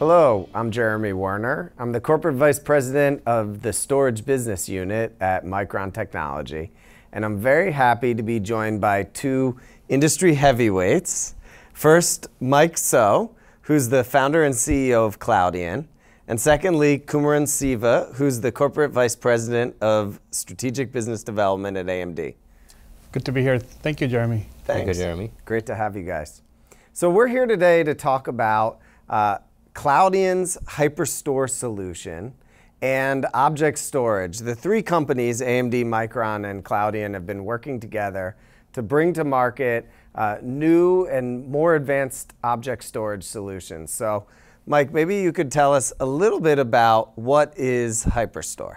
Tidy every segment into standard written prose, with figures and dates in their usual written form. Hello, I'm Jeremy Werner. I'm the Corporate Vice President of the Storage Business Unit at Micron Technology, and I'm very happy to be joined by two industry heavyweights. First, Mike Tso, who's the founder and CEO of Cloudian, and secondly, Kumaran Siva, who's the Corporate Vice President of Strategic Business Development at AMD. Good to be here. Thank you, Jeremy. Thanks. Thank you, Jeremy. Great to have you guys. So we're here today to talk about Cloudian's HyperStore solution and object storage. The three companies, AMD, Micron, and Cloudian, have been working together to bring to market new and more advanced object storage solutions. So, Mike, maybe you could tell us a little bit about what is HyperStore.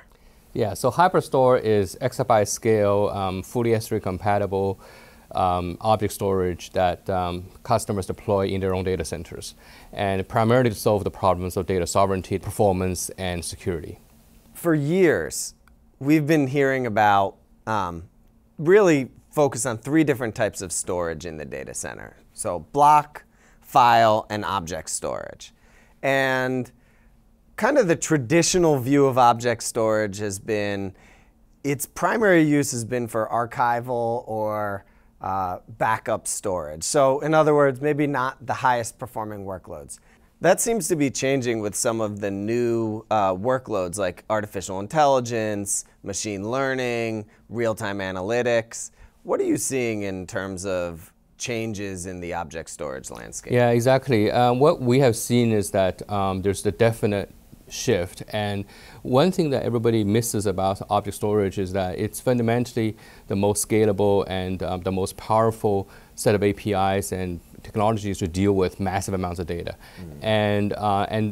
Yeah, so HyperStore is exabyte scale, fully S3 compatible object storage that customers deploy in their own data centers, and primarily to solve the problems of data sovereignty, performance, and security. For years, we've been hearing about really focus on three different types of storage in the data center. So block, file, and object storage. And kind of the traditional view of object storage has been, its primary use has been for archival or backup storage. So in other words, maybe not the highest performing workloads. That seems to be changing with some of the new workloads like artificial intelligence, machine learning, real-time analytics. What are you seeing in terms of changes in the object storage landscape? Yeah, exactly. What we have seen is that there's the definite shift, and one thing that everybody misses about object storage is that it's fundamentally the most scalable and the most powerful set of APIs and technologies to deal with massive amounts of data. And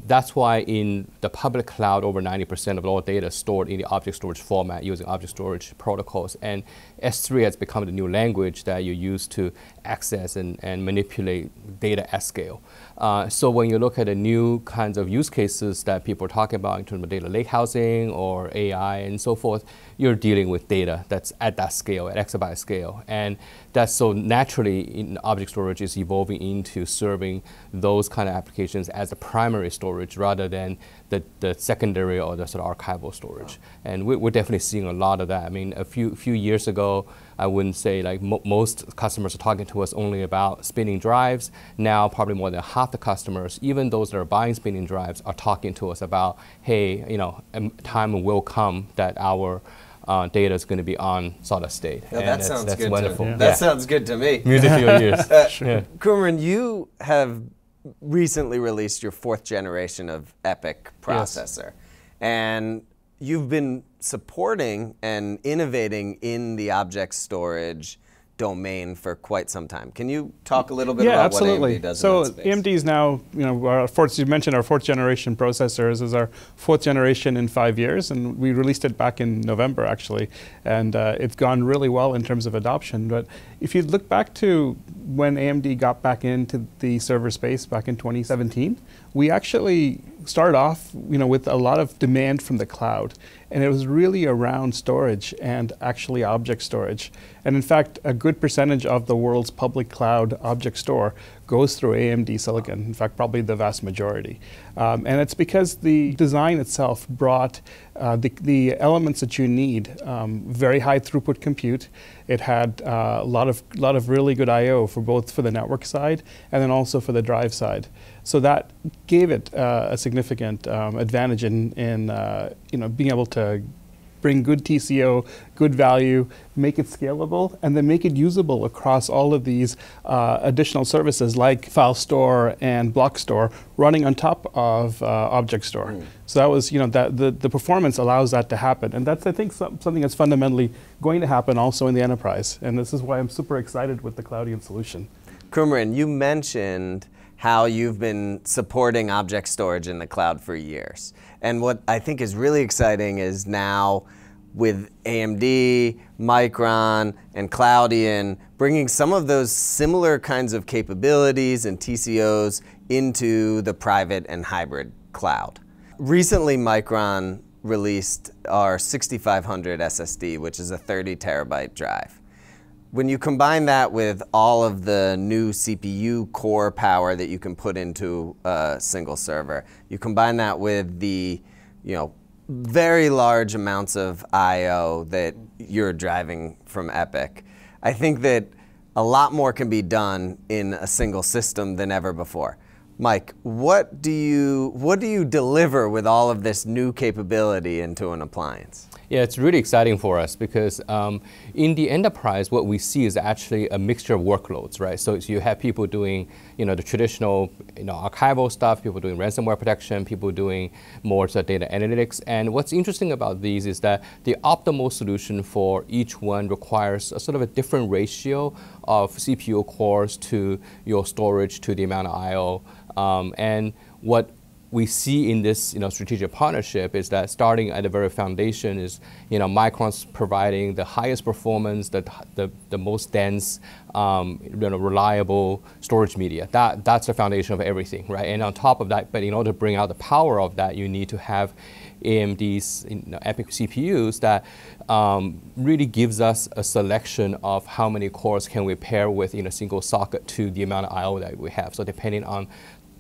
that's why in the public cloud, over 90% of all data is stored in the object storage format using object storage protocols. And S3 has become the new language that you use to access and manipulate data at scale. So when you look at the new kinds of use cases that people are talking about in terms of data lakehousing or AI and so forth, you're dealing with data that's at that scale, at exabyte scale. And that's so naturally in object storage is evolving into serving those kind of applications as the primary storage rather than the secondary or the sort of archival storage. Wow. And we're definitely seeing a lot of that. I mean, a few years ago, I wouldn't say like most customers are talking to us only about spinning drives. Now, probably more than half the customers, even those that are buying spinning drives, are talking to us about, hey, you know, a time will come that our data is going to be on solid state. No, that sounds that's wonderful. Yeah. That sounds good to me. Music to your ears. Sure. Kumaran, you have recently released your 4th generation of EPYC processor. Yes. And you've been supporting and innovating in the object storage domain for quite some time. Can you talk a little bit about absolutely. What AMD does in that space? AMD is now, you know, you mentioned our 4th generation processors. Is our 4th generation in 5 years, and we released it back in November actually, and it's gone really well in terms of adoption. But if you look back to when AMD got back into the server space back in 2017, we actually started off, you know, with a lot of demand from the cloud, and it was really around storage and actually object storage. And in fact, a good percentage of the world's public cloud object store goes through AMD silicon, in fact, probably the vast majority. And it's because the design itself brought the elements that you need, very high throughput compute. It had a lot of really good I/O for both for the network side and then also for the drive side. So that gave it a significant advantage in you know, being able to bring good TCO, good value, make it scalable, and then make it usable across all of these additional services like file store and block store running on top of object store. Mm. So that was, you know, that the performance allows that to happen. And that's, I think, something that's fundamentally going to happen also in the enterprise. And this is why I'm super excited with the Cloudian solution. Kumaran, you mentioned how you've been supporting object storage in the cloud for years. And what I think is really exciting is now with AMD, Micron, and Cloudian bringing some of those similar kinds of capabilities and TCOs into the private and hybrid cloud. Recently, Micron released our 6500 SSD, which is a 30 terabyte drive. When you combine that with all of the new CPU core power that you can put into a single server, you combine that with the, you know, very large amounts of I/O that you're driving from EPYC, I think that a lot more can be done in a single system than ever before. Mike, what do you deliver with all of this new capability into an appliance? Yeah, it's really exciting for us because in the enterprise, what we see is actually a mixture of workloads, right? So you have people doing, you know, the traditional, you know, archival stuff, people doing ransomware protection, people doing more sort of data analytics. And what's interesting about these is that the optimal solution for each one requires a sort of a different ratio of CPU cores to your storage to the amount of I/O. And what we see in this, you know, strategic partnership is that starting at the very foundation is, you know, Micron's providing the highest performance, the most dense, you know, reliable storage media. That's the foundation of everything, right? And on top of that, but in order to bring out the power of that, you need to have AMD's, you know, EPYC CPUs that really gives us a selection of how many cores can we pair with in a single socket to the amount of I/O that we have. So depending on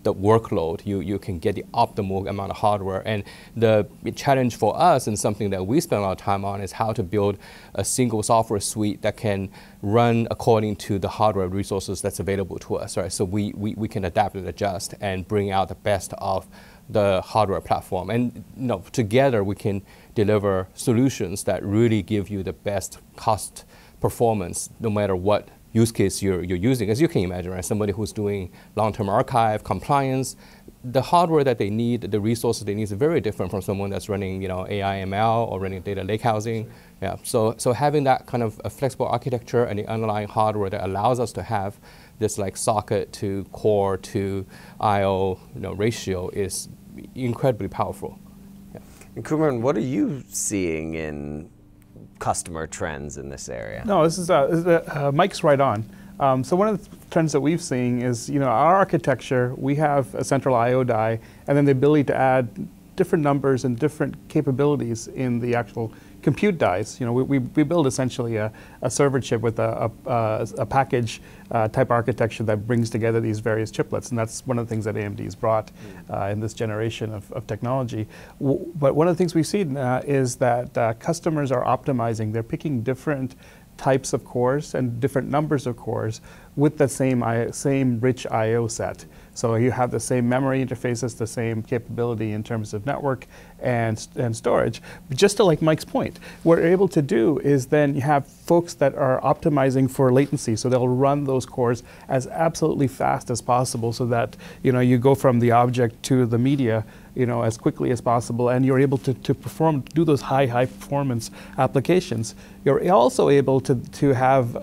the workload, you can get the optimal amount of hardware. And the challenge for us, and something that we spend a lot of time on, is how to build a single software suite that can run according to the hardware resources that's available to us, right? So we can adapt and adjust and bring out the best of the hardware platform. And, you know, together we can deliver solutions that really give you the best cost performance no matter what use case you're using. As you can imagine, right? Somebody who's doing long-term archive, compliance, the hardware that they need, the resources they need is very different from someone that's running, you know, AI, ML, or running data lake housing. Sure. Yeah. So having that kind of a flexible architecture and the underlying hardware that allows us to have this like socket to core to I/O, you know, ratio is incredibly powerful. Yeah. And Kumaran, what are you seeing in customer trends in this area? No, this is Mike's right on. So one of the trends that we've seen is, you know, our architecture, we have a central I/O die, and then the ability to add different numbers and different capabilities in the actual compute dies. You know, we build essentially a server chip with a package type architecture that brings together these various chiplets, and that's one of the things that AMD's brought in this generation of technology. But one of the things we've seen is that customers are optimizing. They're picking different types of cores and different numbers of cores with the same rich I/O set. So you have the same memory interfaces, the same capability in terms of network and storage. But just to like Mike's point, what we're able to do is then you have folks that are optimizing for latency, so they'll run those cores as absolutely fast as possible so that, you know, you go from the object to the media, you know, as quickly as possible, and you're able to perform, do those high performance applications. You're also able to have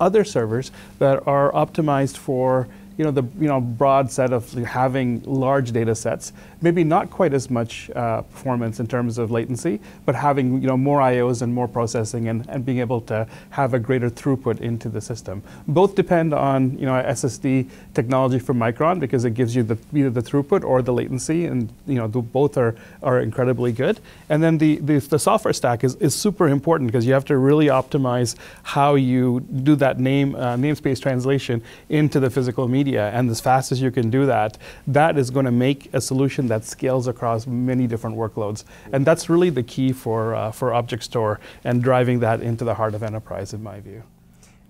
other servers that are optimized for, you know, the, you know, broad set of having large data sets, maybe not quite as much performance in terms of latency, but having, you know, more IOs and more processing and being able to have a greater throughput into the system. Both depend on, you know, SSD technology from Micron, because it gives you the, either the throughput or the latency, and, you know, both are incredibly good. And then the software stack is super important, because you have to really optimize how you do that namespace translation into the physical media. And as fast as you can do that, that is going to make a solution that scales across many different workloads. And that's really the key for object store and driving that into the heart of enterprise, in my view.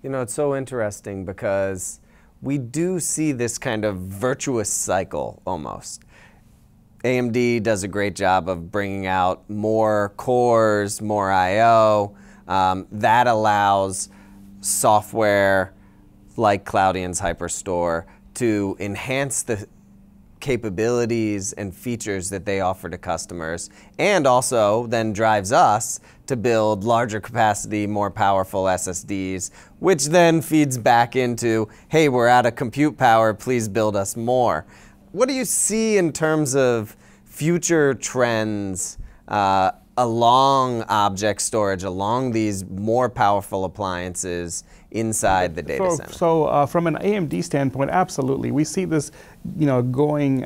You know, it's so interesting because we do see this kind of virtuous cycle almost. AMD does a great job of bringing out more cores, more I/O. That allows software like Cloudian's HyperStore to enhance the capabilities and features that they offer to customers, and also then drives us to build larger capacity, more powerful SSDs, which then feeds back into, hey, we're out of compute power, please build us more. What do you see in terms of future trends along object storage, along these more powerful appliances inside the data center? So from an AMD standpoint, absolutely. We see this, you know, going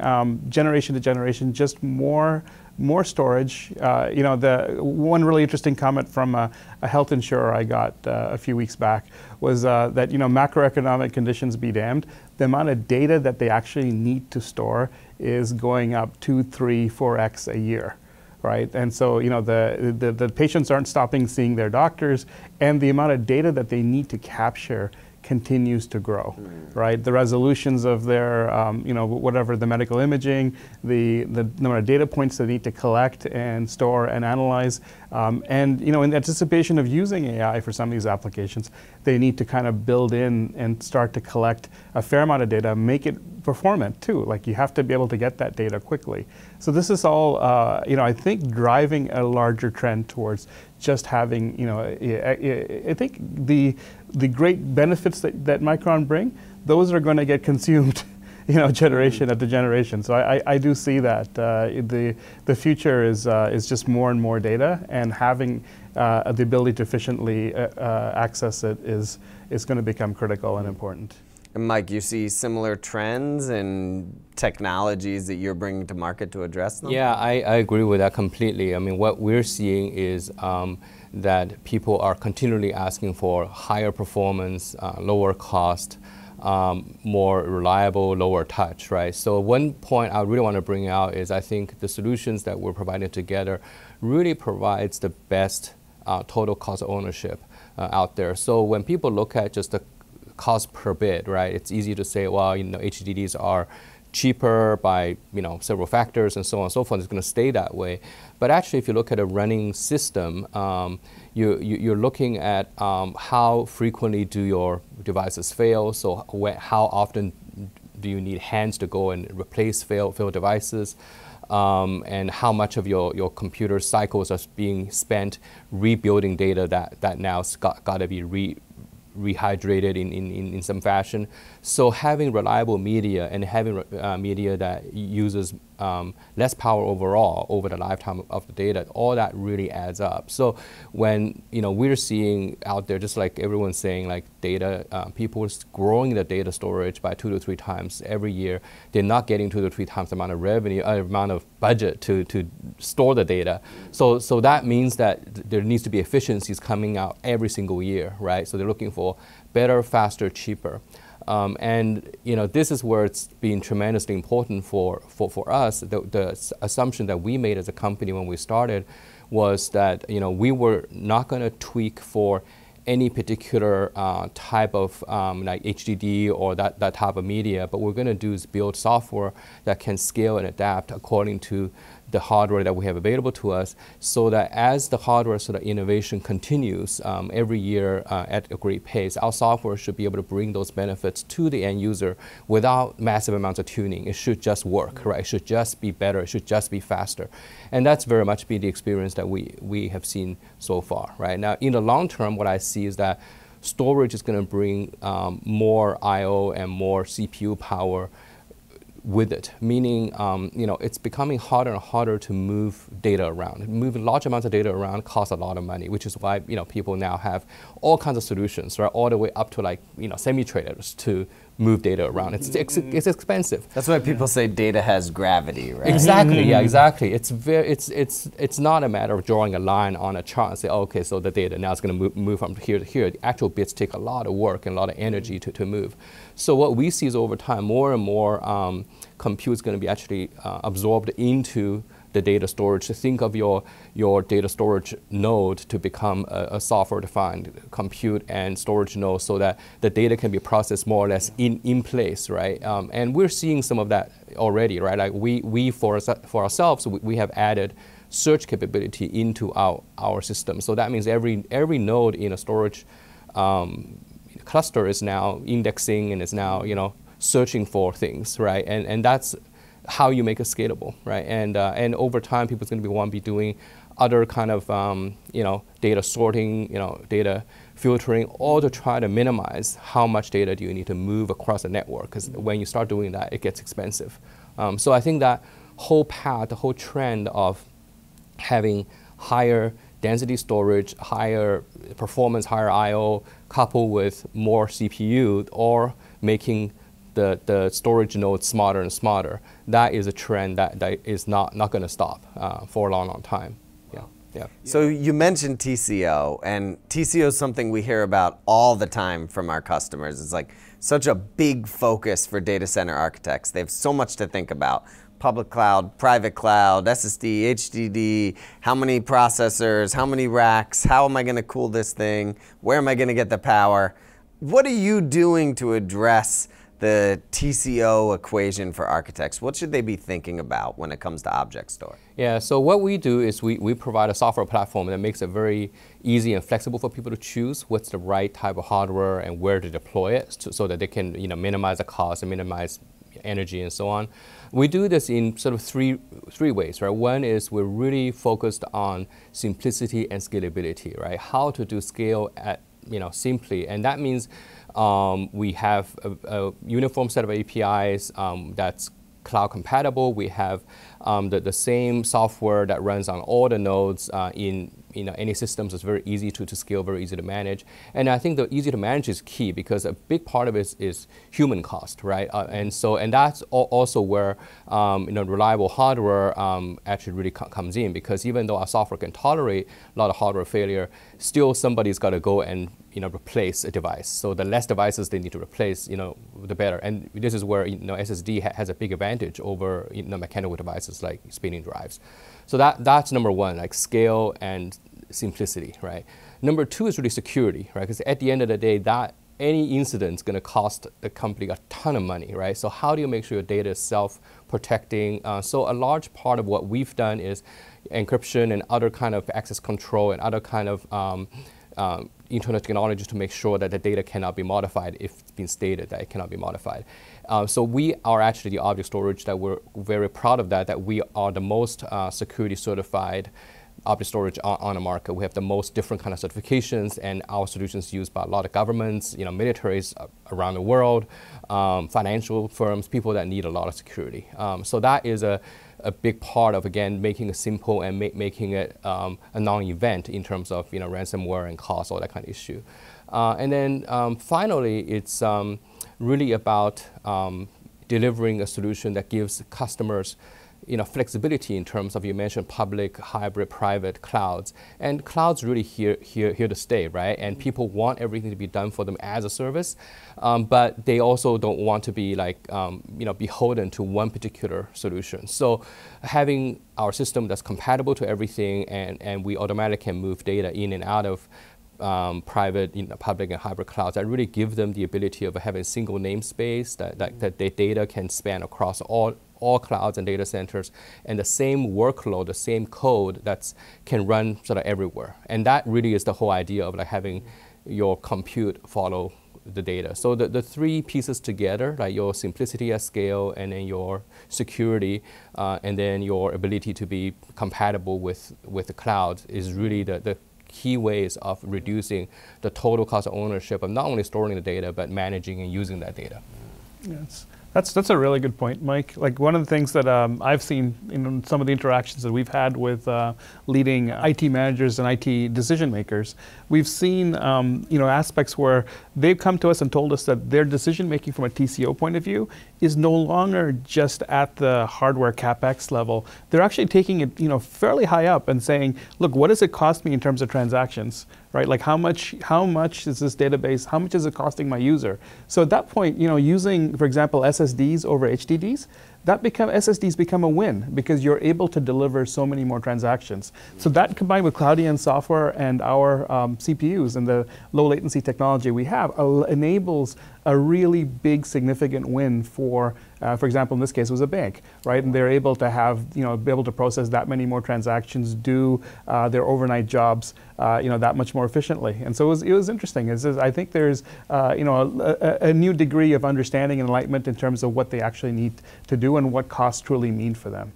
generation to generation, just more more storage. You know, the one really interesting comment from a health insurer I got a few weeks back was that, you know, macroeconomic conditions be damned, the amount of data that they actually need to store is going up 2, 3, 4x a year. Right? And so, you know, the patients aren't stopping seeing their doctors, and the amount of data that they need to capture continues to grow, right? The resolutions of their, you know, whatever, the medical imaging, the number of data points they need to collect and store and analyze, and, you know, in anticipation of using AI for some of these applications, they need to kind of build in and start to collect a fair amount of data, make it performant too. Like, you have to be able to get that data quickly. So this is all, you know, I think driving a larger trend towards just having, you know, I think the great benefits that Micron bring, those are going to get consumed, you know, generation after generation. So I do see that the future is just more and more data, and having the ability to efficiently access it is going to become critical and important. And Mike, you see similar trends and technologies that you're bringing to market to address them? Yeah, I agree with that completely. I mean, what we're seeing is that people are continually asking for higher performance, lower cost, more reliable, lower touch, right? So one point I really want to bring out is I think the solutions that we're providing together really provides the best total cost of ownership out there. So when people look at just the cost per bit, right? It's easy to say, well, you know, HDDs are cheaper by, you know, several factors and so on and so forth. It's going to stay that way. But actually, if you look at a running system, you're looking at how frequently do your devices fail. So how often do you need hands to go and replace failed devices? And how much of your computer cycles are being spent rebuilding data that now's got to be rehydrated in some fashion. So having reliable media and having media that uses less power overall over the lifetime of the data, all that really adds up. So when, you know, we're seeing out there, just like everyone's saying, like data, people are growing the data storage by 2 to 3 times every year. They're not getting 2 to 3 times the amount of revenue, amount of budget to store the data. So that means that there needs to be efficiencies coming out every single year, right? So they're looking for better, faster, cheaper. And you know, this is where it's been tremendously important for us. The assumption that we made as a company when we started was that, you know, we were not going to tweak for any particular type of like HDD or that type of media, but what we're going to do is build software that can scale and adapt according to the hardware that we have available to us, so that as the hardware sort of innovation continues every year at a great pace, our software should be able to bring those benefits to the end user without massive amounts of tuning. It should just work, right? It should just be better. It should just be faster. And that's very much been the experience that we have seen so far, right? Now, in the long term, what I see is that storage is going to bring more I/O and more CPU power with it, meaning you know, it's becoming harder and harder to move data around. Moving large amounts of data around costs a lot of money, which is why, you know, people now have all kinds of solutions, right, all the way up to, like, you know, semi-trailers to move data around. It's expensive. That's why people say data has gravity, right? Exactly. Yeah, exactly. It's not a matter of drawing a line on a chart and say, oh, okay, so the data now is going to move from here to here. The actual bits take a lot of work and a lot of energy to move. So what we see is over time, more and more compute is going to be actually absorbed into the data storage. So think of your data storage node to become a software-defined compute and storage node, so that the data can be processed more or less in place, right? And we're seeing some of that already, right? Like for ourselves, we have added search capability into our system. So that means every node in a storage cluster is now indexing and is now, you know, searching for things, right? And that's how you make it scalable, right? And over time, people's going to be doing other kind of you know, data sorting, you know, data filtering, all to try to minimize how much data do you need to move across the network, because when you start doing that, it gets expensive. So I think that whole path, the whole trend of having higher density storage, higher performance, higher I/O, coupled with more CPU, or making the storage nodes smarter and smarter. That is a trend that is not going to stop for a long time. Yeah. So you mentioned TCO, and TCO is something we hear about all the time from our customers. It's like such a big focus for data center architects. They have so much to think about: public cloud, private cloud, SSD, HDD, how many processors, how many racks, how am I going to cool this thing, where am I going to get the power? What are you doing to address the TCO equation for architects? What should they be thinking about when it comes to object store? Yeah, so what we do is we provide a software platform that makes it very easy and flexible for people to choose what's the right type of hardware and where to deploy it, so that they can minimize the cost and minimize energy and so on. We do this in sort of three ways, right? One is we're really focused on simplicity and scalability, right? How to do scale at simply, and that means we have a uniform set of APIs that's cloud compatible. We have the same software that runs on all the nodes in any systems. It's very easy to scale, very easy to manage. And I think the easy to manage is key, because a big part of it is human cost, right? And that's also where reliable hardware actually really comes in, because even though our software can tolerate a lot of hardware failure, still somebody's got to go and replace a device. So the less devices they need to replace, the better. And this is where SSD has a big advantage over mechanical devices like spinning drives. So that's number one, like scale and simplicity, right? Number two is really security, right? Because at the end of the day, any incident is going to cost the company a ton of money, right? So how do you make sure your data is self-protecting? So a large part of what we've done is encryption and other kind of access control and other kind of internal technologies to make sure that the data cannot be modified if it's been stated that it cannot be modified. So we are actually the object storage that we're very proud of, that we are the most security certified object storage on the market. We have the most different kind of certifications, and our solutions used by a lot of governments, militaries around the world, financial firms, people that need a lot of security. So that is a big part of, again, making it simple and making it a non-event in terms of ransomware and cost, all that kind of issue. And then finally, it's really about delivering a solution that gives customers flexibility in terms of, you mentioned public, hybrid, private, clouds. And clouds really here to stay, right? And people want everything to be done for them as a service, but they also don't want to be like, beholden to one particular solution. So having our system that's compatible to everything, and we automatically can move data in and out of private, public, and hybrid clouds, that really give them the ability of having a single namespace that their data can span across all clouds and data centers, and the same workload, the same code that can run sort of everywhere. And that really is the whole idea of like having your compute follow the data. So the three pieces together, like your simplicity at scale, and then your security, and then your ability to be compatible with the cloud, is really the key ways of reducing the total cost of ownership of not only storing the data, but managing and using that data. Yes. That's a really good point, Mike. Like, one of the things that I've seen in some of the interactions that we've had with leading IT managers and IT decision makers, we've seen aspects where they've come to us and told us that their decision making from a TCO point of view is no longer just at the hardware CapEx level. They're actually taking it fairly high up and saying, look, what does it cost me in terms of transactions? Right? Like, how much is this database? How much is it costing my user? So at that point, using, for example, SSDs over HDDs, SSDs become a win, because you're able to deliver so many more transactions. So that, combined with Cloudian software and our CPUs and the low latency technology we have, enables a really big, significant win for example, in this case, it was a bank, right? And they're able to have, be able to process that many more transactions, do their overnight jobs, that much more efficiently. And so it was interesting. I think there's, a new degree of understanding and enlightenment in terms of what they actually need to do and what costs truly mean for them.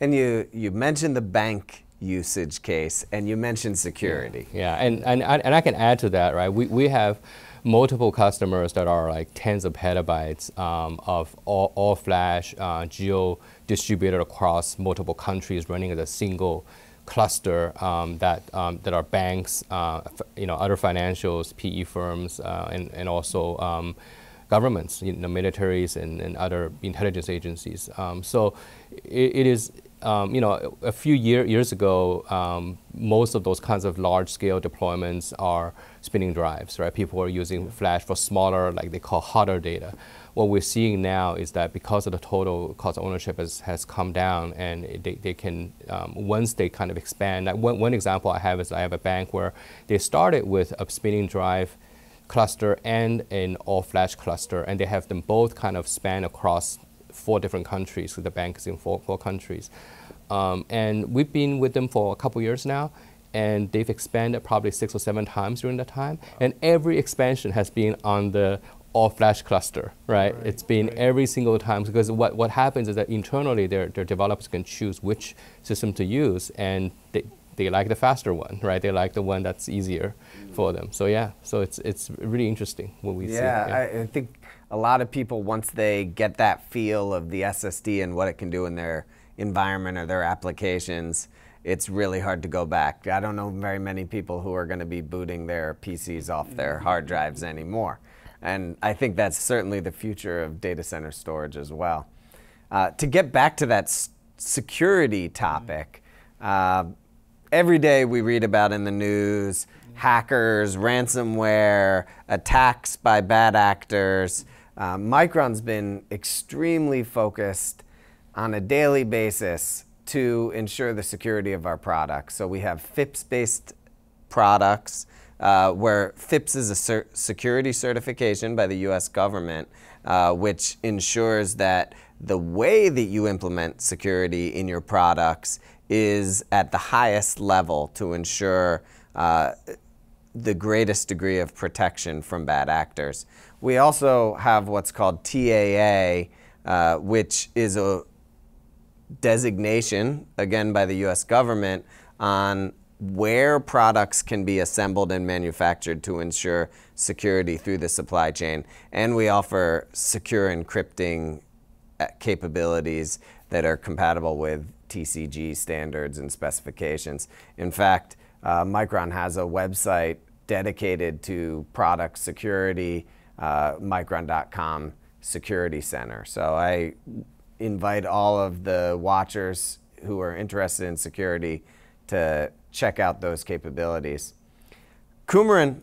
And you mentioned the bank usage case, and you mentioned security. Yeah, and I can add to that, right? We have multiple customers that are like tens of petabytes of all flash, geo distributed across multiple countries, running as a single cluster, that are banks, other financials, PE firms, and also governments, you know, militaries and other intelligence agencies. So it is, you know, a few years ago, most of those kinds of large-scale deployments are spinning drives, right? People are using flash for smaller, like they call hotter data. What we're seeing now is that because of the total cost of ownership has come down, and they can, once they kind of expand, like one example I have is I have a bank where they started with a spinning drive cluster and an all-flash cluster, and they have them both kind of span across 4 different countries, so the bank is in 4 countries. And we've been with them for a couple years now, and they've expanded probably 6 or 7 times during that time, and every expansion has been on the all-flash cluster, right? It's been every single time, because what happens is that internally their developers can choose which system to use, and they like the faster one, right? They like the one that's easier for them. So yeah, so it's really interesting what we see. Yeah, I think a lot of people, once they get that feel of the SSD and what it can do in their environment or their applications, it's really hard to go back. I don't know very many people who are going to be booting their PCs off their hard drives anymore. And I think that's certainly the future of data center storage as well. To get back to that security topic, every day we read about in the news hackers, ransomware, attacks by bad actors. Micron's been extremely focused on a daily basis to ensure the security of our products. So we have FIPS-based products, where FIPS is a security certification by the US government, which ensures that the way that you implement security in your products is at the highest level to ensure the greatest degree of protection from bad actors. We also have what's called TAA, which is a designation, again by the US government, on where products can be assembled and manufactured to ensure security through the supply chain. And we offer secure encrypting capabilities that are compatible with TCG standards and specifications. In fact, Micron has a website dedicated to product security, Micron.com security center. So I invite all of the watchers who are interested in security to check out those capabilities. Kumaran,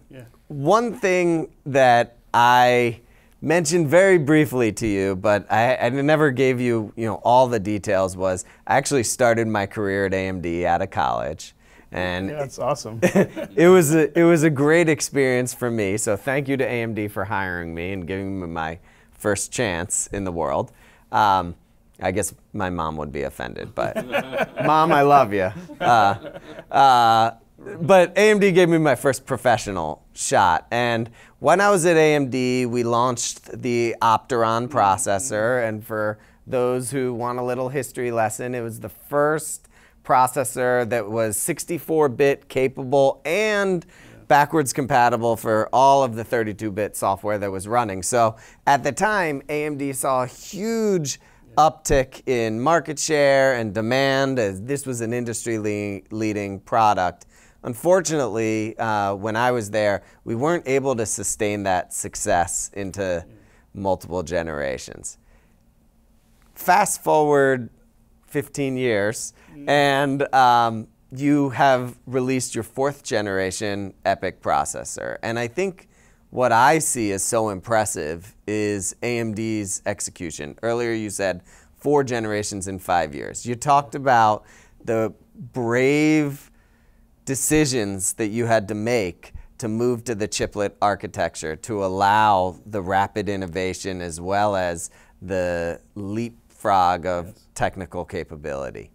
one thing that I mentioned very briefly to you, but I never gave you, all the details, was I actually started my career at AMD out of college. And yeah, that's awesome. it was a great experience for me, so thank you to AMD for hiring me and giving me my first chance in the world. I guess my mom would be offended, but Mom, I love you. But AMD gave me my first professional shot. And when I was at AMD, we launched the Opteron processor. And for those who want a little history lesson, it was the first processor that was 64-bit capable and backwards compatible for all of the 32-bit software that was running. So at the time, AMD saw a huge uptick in market share and demand, as this was an industry-leading product. Unfortunately, when I was there, we weren't able to sustain that success into multiple generations. Fast forward 15 years, and you have released your 4th-generation EPYC processor. And I think what I see as so impressive is AMD's execution. Earlier you said 4 generations in 5 years. You talked about the brave decisions that you had to make to move to the chiplet architecture to allow the rapid innovation as well as the leapfrog of technical capability.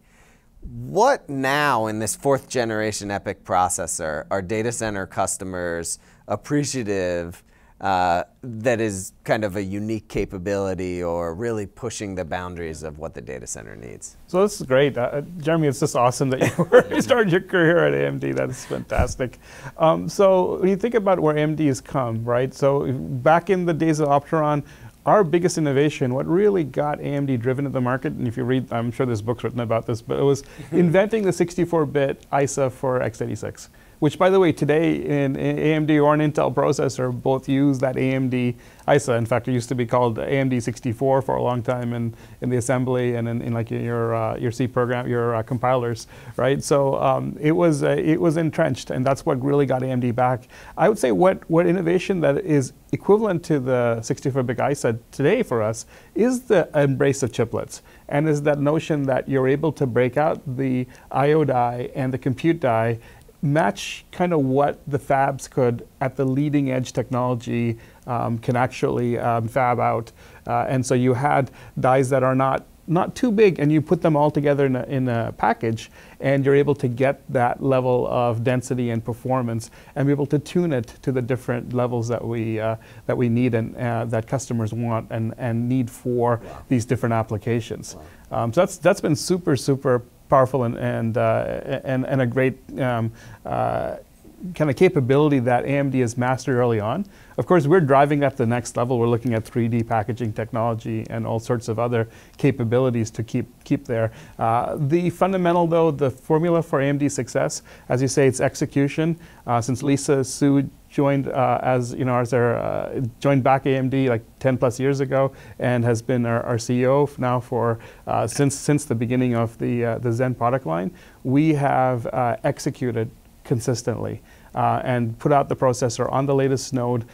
What now in this 4th-generation EPYC processor are data center customers appreciative that is kind of a unique capability or really pushing the boundaries of what the data center needs? So this is great. Jeremy, it's just awesome that you started your career at AMD. That's fantastic. So when you think about where AMD has come, right? So back in the days of Opteron, our biggest innovation, what really got AMD driven at the market, and if you read, I'm sure there's books written about this, but it was inventing the 64-bit ISA for x86. which, by the way, today in AMD or an Intel processor both use that AMD ISA. In fact, it used to be called AMD 64 for a long time in the assembly and in like your C program, your compilers, right? So it was entrenched, and that's what really got AMD back. I would say what innovation that is equivalent to the 64-bit ISA today for us is the embrace of chiplets, and is that notion that you're able to break out the I/O die and the compute die, match kind of what the fabs could at the leading edge technology can actually fab out. And so you had dies that are not too big, and you put them all together in a package, and you're able to get that level of density and performance, and be able to tune it to the different levels that we need and that customers want and need for these different applications. Wow. So that's been super powerful and a great kind of capability that AMD has mastered early on. Of course, we're driving at the next level. We're looking at 3D packaging technology and all sorts of other capabilities to keep there. The fundamental, though, the formula for AMD success, as you say, it's execution. Since Lisa Su joined joined back AMD like 10 plus years ago, and has been our CEO now for since the beginning of the Zen product line, we have executed consistently and put out the processor on the latest node,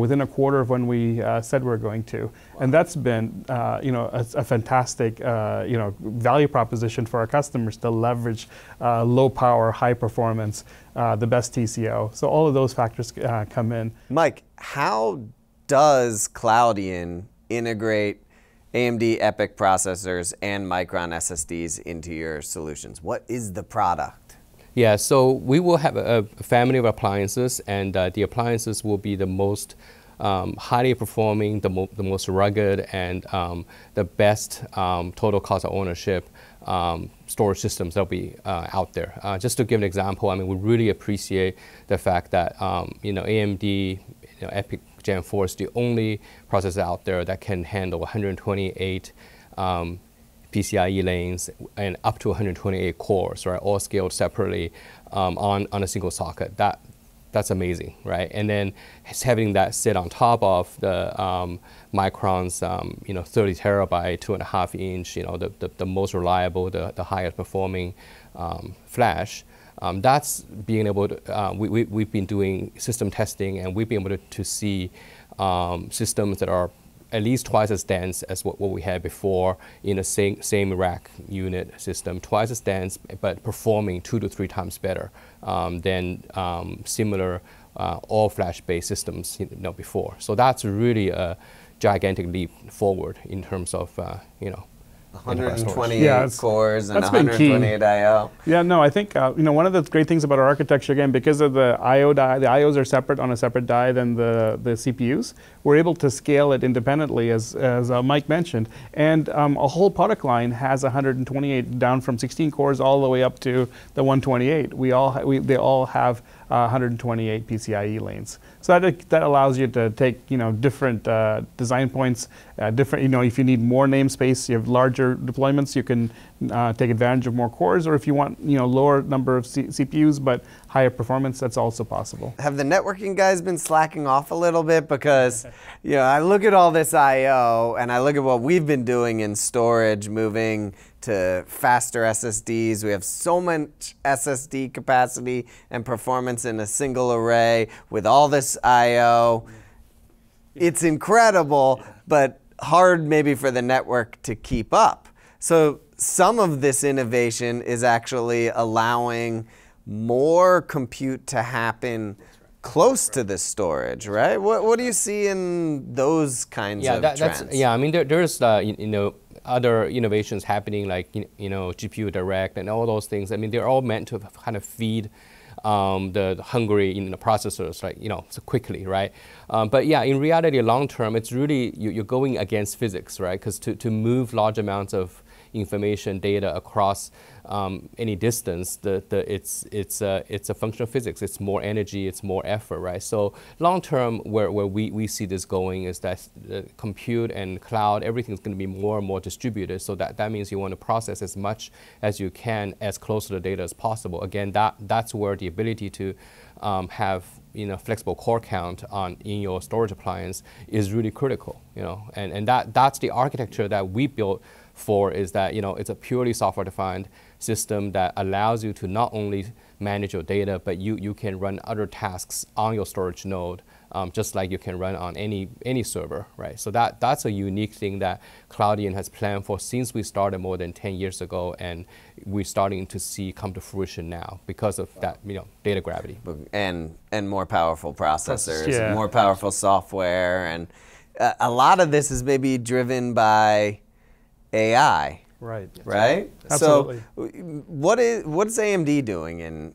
within a quarter of when we said we were going to. Wow. And that's been, a fantastic, value proposition for our customers to leverage low power, high performance, the best TCO. So all of those factors come in. Mike, how does Cloudian integrate AMD EPYC processors and Micron SSDs into your solutions? What is the product? Yeah, so we will have a family of appliances, and the appliances will be the most highly performing, the most rugged, and the best total cost of ownership storage systems that'll be out there. Just to give an example, I mean, we really appreciate the fact that AMD, EPYC Gen 4 is the only processor out there that can handle 128. PCIe lanes and up to 128 cores, right? All scaled separately on a single socket. That's amazing, right? And then having that sit on top of the Micron's, 30 terabyte, 2.5-inch, the most reliable, the highest performing flash. That's being able to. We've been doing system testing, and we've been able to see systems that are at least twice as dense as what we had before in the same rack unit system, twice as dense, but performing 2 to 3 times better than similar all-flash-based systems before. So that's really a gigantic leap forward in terms of 128 cores and 128 I/O. Yeah, no, I think one of the great things about our architecture, again, because of the I/O die, the I/Os are separate on a separate die than the CPUs. We're able to scale it independently, as Mike mentioned, and a whole product line has 128 down from 16 cores all the way up to the 128. They all have 128 PCIe lanes. So that allows you to take different design points, different if you need more namespace, you have larger deployments, you can take advantage of more cores, or if you want lower number of CPUs but higher performance, that's also possible. Have the networking guys been slacking off a little bit? Because I look at all this I/O and I look at what we've been doing in storage, moving to faster SSDs. We have so much SSD capacity and performance in a single array with all this I/O. It's incredible, but hard maybe for the network to keep up. So some of this innovation is actually allowing more compute to happen close to the storage, right? What do you see in those kinds of trends? I mean, there's other innovations happening, like GPU Direct and all those things. I mean, they're all meant to kind of feed the hungry processors, like so quickly, right? But yeah, in reality, long term, it's really you're going against physics, right? Because to move large amounts of information, data across any distance, it's a function of physics. It's more energy, it's more effort, right? So long term, where we see this going is that compute and cloud, everything's going to be more and more distributed. So that means you want to process as much as you can as close to the data as possible. Again, that's where the ability to have flexible core count in your storage appliance is really critical, and that's the architecture that we built for, is that it's a purely software-defined system that allows you to not only manage your data, but you can run other tasks on your storage node, just like you can run on any server, right? So that's a unique thing that Cloudian has planned for since we started more than 10 years ago, and we're starting to see come to fruition now because of that, data gravity. And more powerful processors, yeah. More powerful software, and a lot of this is maybe driven by AI, right? Right. Absolutely. So, what's AMD doing in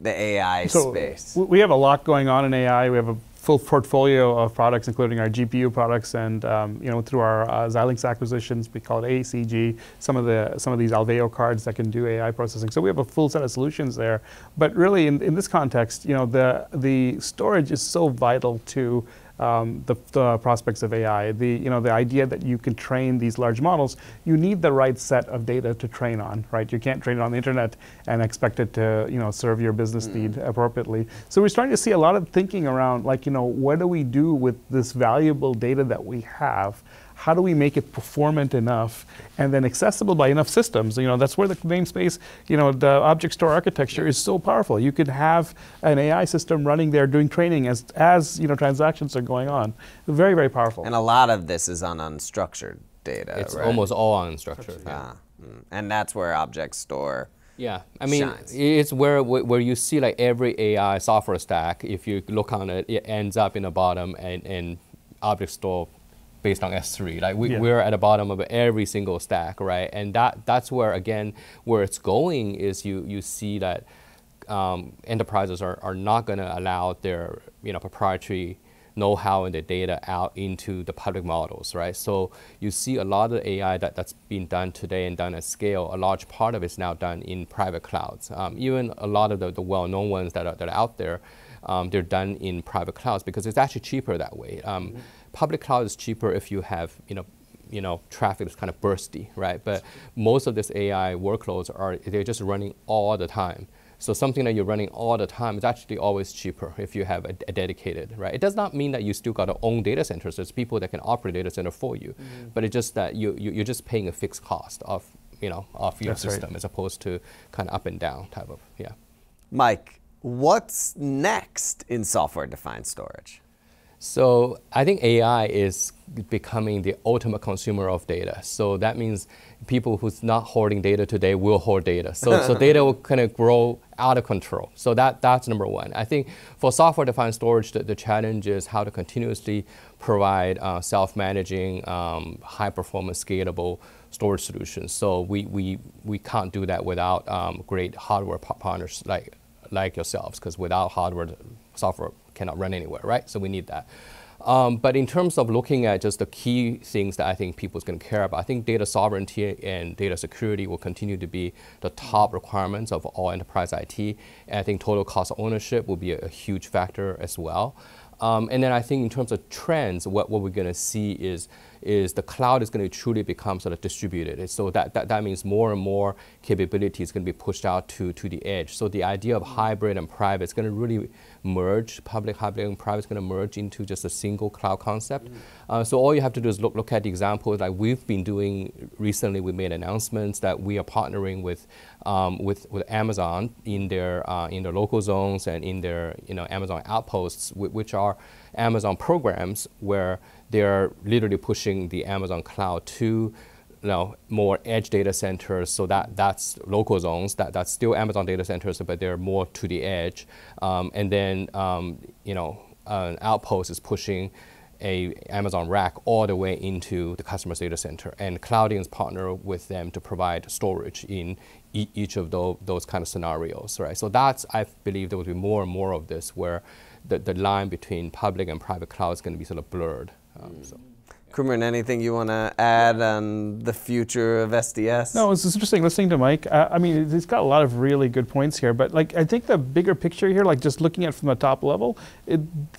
the AI space? We have a lot going on in AI. We have a full portfolio of products, including our GPU products, and through our Xilinx acquisitions, we call it ACG. Some of these Alveo cards that can do AI processing. So we have a full set of solutions there. But really, in this context, the storage is so vital to the prospects of AI, the idea that you can train these large models. You need the right set of data to train on, right? You can't train it on the internet and expect it to serve your business need appropriately. So we're starting to see a lot of thinking around, like, what do we do with this valuable data that we have? How do we make it performant enough and then accessible by enough systems? That's where the namespace, the object store architecture is so powerful. You could have an AI system running there doing training as transactions are going on. Very, very powerful. And a lot of this is on unstructured data, it's right? Almost all unstructured. Yeah. And that's where object store. Yeah, I mean, it's where you see like every AI software stack, if you look on it, it ends up in the bottom and object store based on S3, like we're at the bottom of every single stack, right? And that's where, again, where it's going is you see that enterprises are not going to allow their proprietary know-how and the data out into the public models, right? So you see a lot of AI that's being done today and done at scale, a large part of it's now done in private clouds. Even a lot of the well-known ones that are out there, they're done in private clouds because it's actually cheaper that way. Public cloud is cheaper if you have traffic that's kind of bursty, right? But most of this AI workloads they're just running all the time. So something that you're running all the time is actually always cheaper if you have a dedicated, right? It does not mean that you still got to own data centers. There's people that can operate data center for you, but it's just that you're just paying a fixed cost of of your system, right, as opposed to kind of up and down type of Mike, what's next in software-defined storage? So I think AI is becoming the ultimate consumer of data. So that means people who's not hoarding data today will hoard data. So data will kind of grow out of control. So that's number one. I think for software-defined storage, the challenge is how to continuously provide self-managing, high-performance, scalable storage solutions. So we can't do that without great hardware partners like yourselves, because without hardware, software cannot run anywhere, right? So we need that. But in terms of looking at just the key things that I think people's going to care about, I think data sovereignty and data security will continue to be the top requirements of all enterprise IT. And I think total cost of ownership will be a huge factor as well. And then I think in terms of trends, what we're going to see is the cloud is going to truly become sort of distributed. And so that means more and more capability is going to be pushed out to the edge. So the idea of hybrid and private is going to really merge. Public, hybrid, and private is going to merge into just a single cloud concept. So all you have to do is look at the examples like we've been doing recently. We made announcements that we are partnering with Amazon in their local zones and in their Amazon outposts, which are Amazon programs where they're literally pushing the Amazon cloud to more edge data centers, so that's local zones. That's still Amazon data centers, but they're more to the edge. And then an outpost is pushing an Amazon rack all the way into the customer's data center, and Cloudian's partner with them to provide storage in each of those kind of scenarios, right? So I believe there will be more and more of this where the line between public and private cloud is going to be sort of blurred. So. Kumaran, anything you want to add on the future of SDS? No, it's interesting listening to Mike. I mean, he's got a lot of really good points here, but like I think the bigger picture here, like just looking at it from the top level,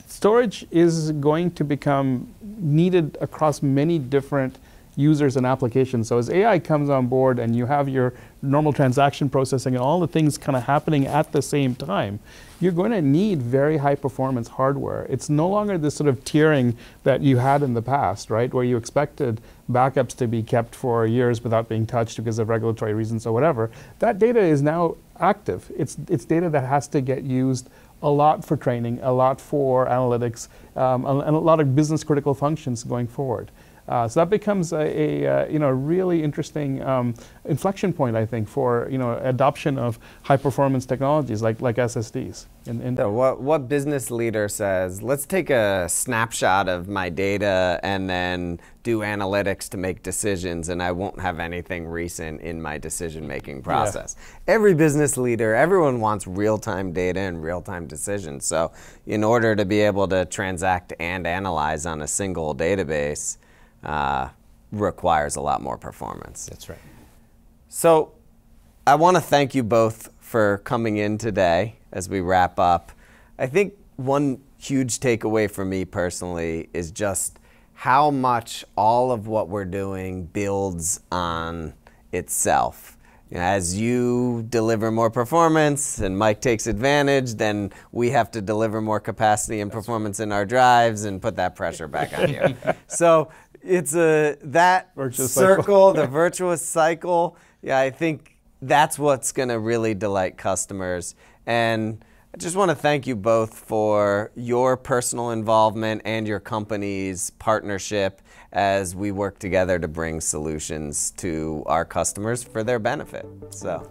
storage is going to become needed across many different users and applications. So as AI comes on board and you have your normal transaction processing and all the things kind of happening at the same time, you're going to need very high performance hardware. It's no longer this sort of tiering that you had in the past, right, where you expected backups to be kept for years without being touched because of regulatory reasons or whatever. That data is now active. It's data that has to get used a lot for training, a lot for analytics, and a lot of business critical functions going forward. So that becomes a really interesting inflection point, I think, for adoption of high performance technologies like SSDs. So what business leader says, let's take a snapshot of my data and then do analytics to make decisions, and I won't have anything recent in my decision-making process. Yeah. Every business leader, everyone wants real-time data and real-time decisions. So in order to be able to transact and analyze on a single database, requires a lot more performance. That's right. So I want to thank you both for coming in today as we wrap up. I think one huge takeaway for me personally is just how much all of what we're doing builds on itself. As you deliver more performance and Mike takes advantage, then we have to deliver more capacity and performance in our drives and put that pressure back on you. So it's the virtuous cycle. Yeah, I think that's what's going to really delight customers. And I just want to thank you both for your personal involvement and your company's partnership as we work together to bring solutions to our customers for their benefit. So,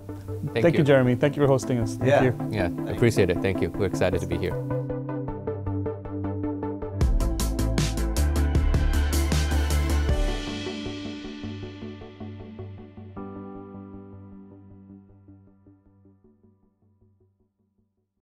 thank you, Jeremy. Thank you for hosting us. Thank you. Yeah, appreciate it. Thank you. We're excited to be here.